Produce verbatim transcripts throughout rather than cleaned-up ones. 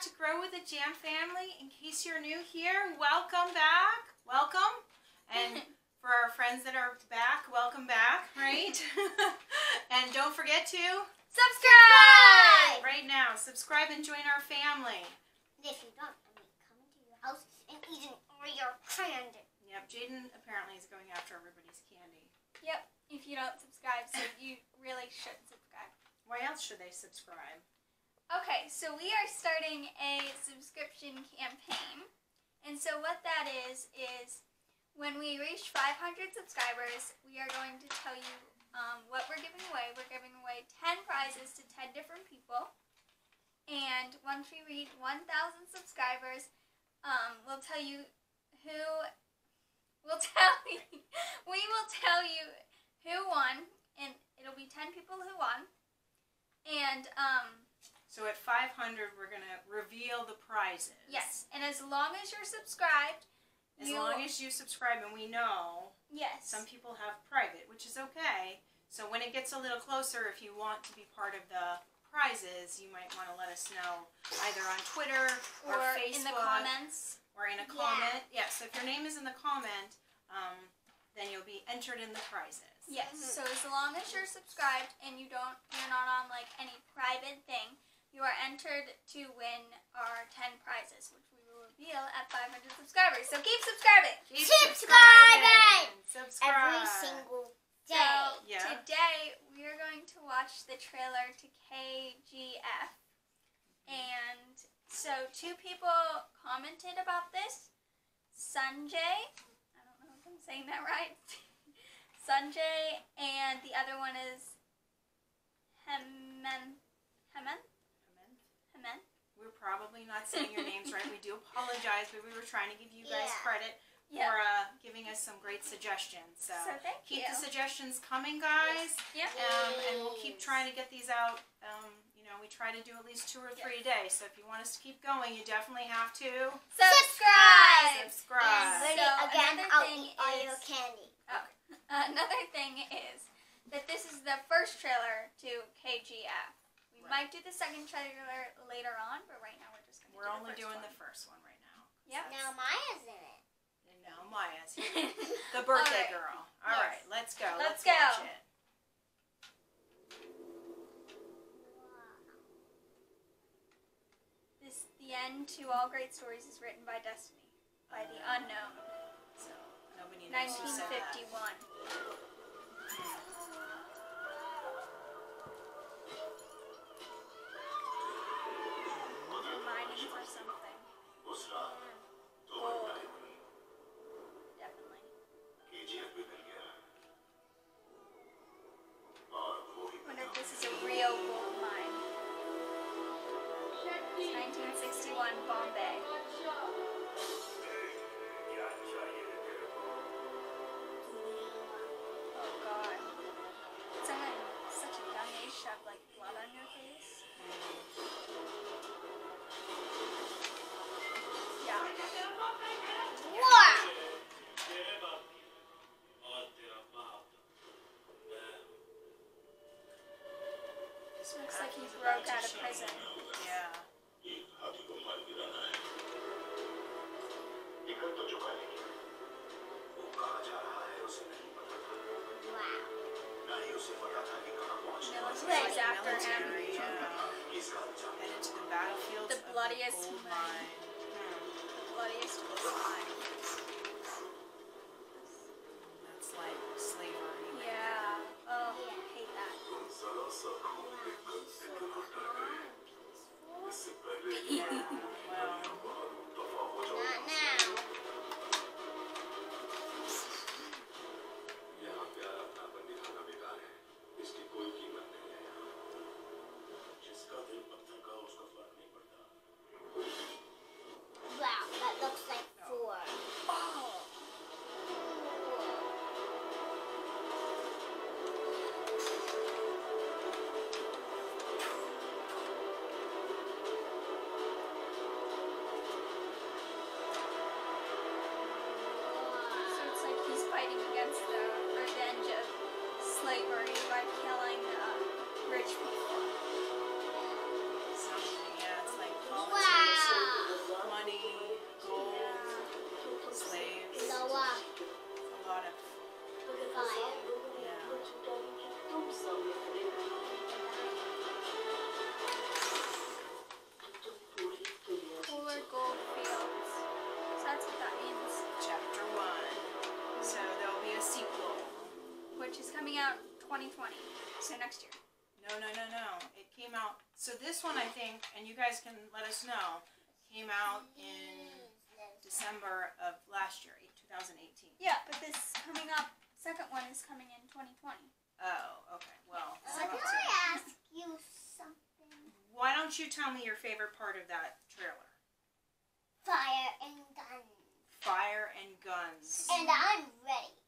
back to Grow with a Jam family. In case you're new here, welcome back. Welcome. And for our friends that are back, welcome back, right? And don't forget to subscribe! Right now, subscribe and join our family. If you don't, I'm going to come into your house and eat an Oreo candy. Yep, Jaden apparently is going after everybody's candy. Yep, if you don't subscribe, so you really should subscribe. Why else should they subscribe? Okay, so we are starting a subscription campaign. And so what that is, is when we reach five hundred subscribers, we are going to tell you Um, what we're giving away. We're giving away ten prizes to ten different people. And once we reach one thousand subscribers, um, we'll tell you who, we'll tell you, we will tell you who won, and it'll be ten people who won. And, um. So at five hundred, we're going to reveal the prizes. Yes, and as long as you're subscribed, As you, long as you subscribe, and we know yes. some people have private, which is okay. So when it gets a little closer, if you want to be part of the prizes, you might want to let us know either on Twitter or, or Facebook. in the comments. Or in a yeah. comment. Yes, yeah, so if your name is in the comment, um, then you'll be entered in the prizes. Yes, mm-hmm. So as long as you're subscribed and you don't, you're not on like any private thing, you are entered to win our ten prizes, which we at five hundred subscribers. So keep subscribing. Keep subscribing. Subscribe. Every single day. So yeah. Today we are going to watch the trailer to K G F. And so two people commented about this. Sanjay. I don't know if I'm saying that right. Sanjay, and the other one is Hemant. Hemant? Hemant. Hemant. We're probably not saying your names right. We do apologize, but we were trying to give you guys yeah. credit yep. for uh, giving us some great suggestions. So, so thank keep you. the suggestions coming, guys. Yes. Yep. Um, and we'll keep trying to get these out. Um, you know, we try to do at least two or three yep. a day. So if you want us to keep going, you definitely have to subscribe. Subscribe. Yes. So again, I'll eat all your candy. Oh, uh, another thing is that this is the first trailer to K G F. We right. might do the second trailer later on, but right now we're just going to do We're only doing one. the first one right now. Yep. So now Maya's in it. And now Maya's in it. The birthday All right. girl. All yes. right, let's go. Let's, let's go. watch it. This, the end to all great stories is written by destiny, by the unknown. So, nobody knows who said that. nineteen fifty-one. Bombay. Oh God. Someone such a young age should have like blood on your face. Yeah. What? This looks like he broke out of prison. Yeah. After him, yeah. headed to the battlefield. The bloodiest of the gold mine. The bloodiest gold mine. That's like slavery. Yeah. Oh, yeah. I hate that. Yeah. Well. Not now. Against the revenge of slavery by killing uh, rich people. So, yeah, it's like, no, it came out. So this one, I think, and you guys can let us know, came out in December of last year, twenty eighteen. Yeah, but this coming up, second one is coming in twenty twenty. Oh, okay. Well, so can I ask you something? Why don't you tell me your favorite part of that trailer? Fire and guns. Fire and guns. And I'm ready.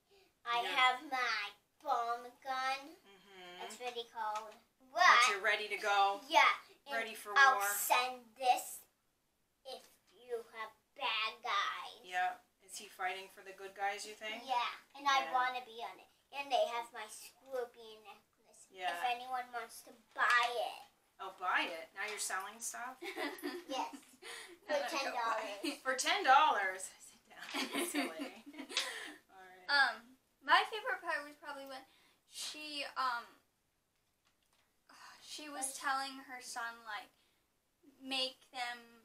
I yeah. have my bomb gun. Mm-hmm. It's really cold. But you're ready to go. Yeah. Ready for I'll war. I'll send this if you have bad guys. Yeah. Is he fighting for the good guys, you think? Yeah. And yeah. I want to be on it. And they have my Scooby necklace. Yeah. If anyone wants to buy it. Oh, buy it. Now you're selling stuff? Yes. For ten dollars. For ten dollars. Sit down. Silly. All right. Um, my favorite part was probably when she, um, she was telling her son, like, make them,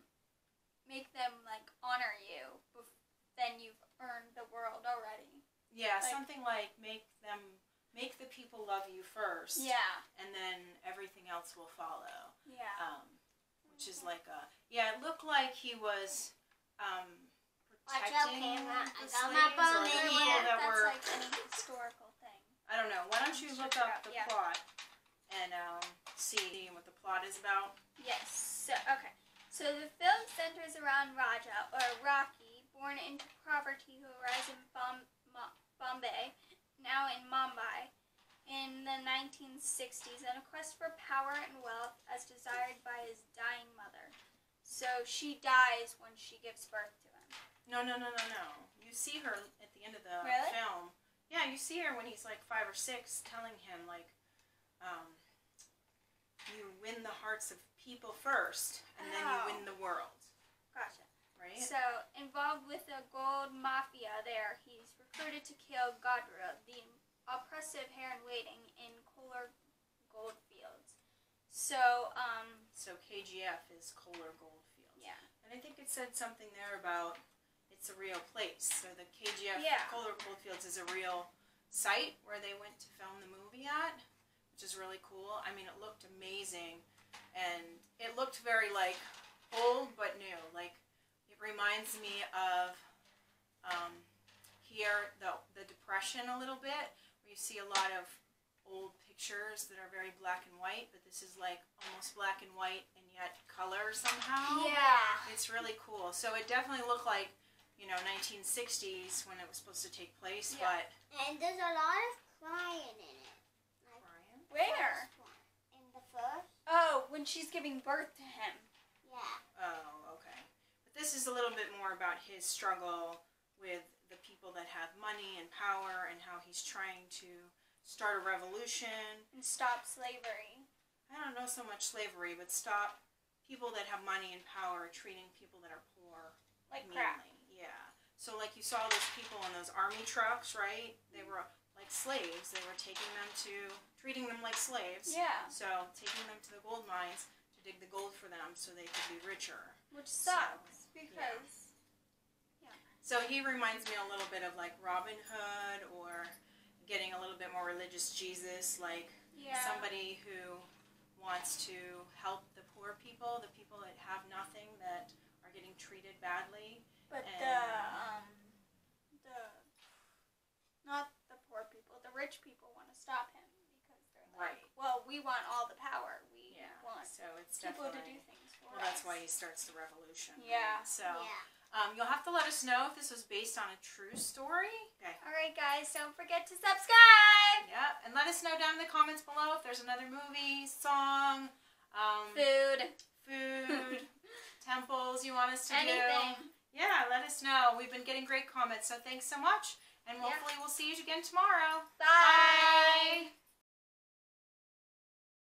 make them, like, honor you. Before, then you've earned the world already. Yeah, like, something like make them, make the people love you first. Yeah. And then everything else will follow. Yeah. Um, which is like a, yeah, it looked like he was um, protecting the slaves or people that were. That's like an historical thing. I don't know. Why don't you look up the plot and um, see what the plot is about? Yes. So, okay. So the film centers around Raja, or Rocky, born into poverty, who arrives in Bombay. Bombay, now in Mumbai, in the nineteen sixties, on a quest for power and wealth as desired by his dying mother. So she dies when she gives birth to him. No, no, no, no, no. You see her at the end of the really? film. Yeah, you see her when he's like five or six, telling him, like, um, you win the hearts of people first, and oh. then you win the world. Gotcha. Right. So, involved with the Gold Mafia there, he's recruited to kill Godra, the oppressive heir-in-waiting in Kolar Goldfields. So, um... So, K G F is Kolar Goldfields. Yeah. And I think it said something there about it's a real place. So, the K G F, yeah. Kolar Goldfields is a real site where they went to film the movie at, which is really cool. I mean, it looked amazing. And it looked very, like, old but new. Like... It reminds me of um, here, the, the Depression a little bit, where you see a lot of old pictures that are very black and white, but this is like almost black and white and yet color somehow. Yeah. It's really cool. So it definitely looked like, you know, nineteen sixties when it was supposed to take place, yeah. but... And there's a lot of crying in it. Like crying? Where? In the first. Oh, when she's giving birth to him. Yeah. Oh, okay. This is a little bit more about his struggle with the people that have money and power and how he's trying to start a revolution. And stop slavery. I don't know so much slavery, but stop people that have money and power treating people that are poor. Like meanly. Crap. Yeah. So like you saw those people in those army trucks, right? They were like slaves. They were taking them to, treating them like slaves. Yeah. So taking them to the gold mines. Dig the gold for them so they could be richer. Which sucks, so, because... Yeah. yeah. So he reminds me a little bit of like Robin Hood, or getting a little bit more religious Jesus, like yeah. somebody who wants to help the poor people, the people that have nothing, that are getting treated badly. But and, the... Um, the... Not the poor people, the rich people want to stop him. Like, right. Well, we want all the power. We yeah. want so it's people to do things for well, us. That's why he starts the revolution. Yeah. Right? So yeah. Um, you'll have to let us know if this was based on a true story. Okay. All right, guys. Don't forget to subscribe. Yep. And let us know down in the comments below if there's another movie, song, um, food, food, temples you want us to Anything. do. Anything. Yeah. Let us know. We've been getting great comments, so thanks so much. And yeah. hopefully we'll see you again tomorrow. Bye. Bye.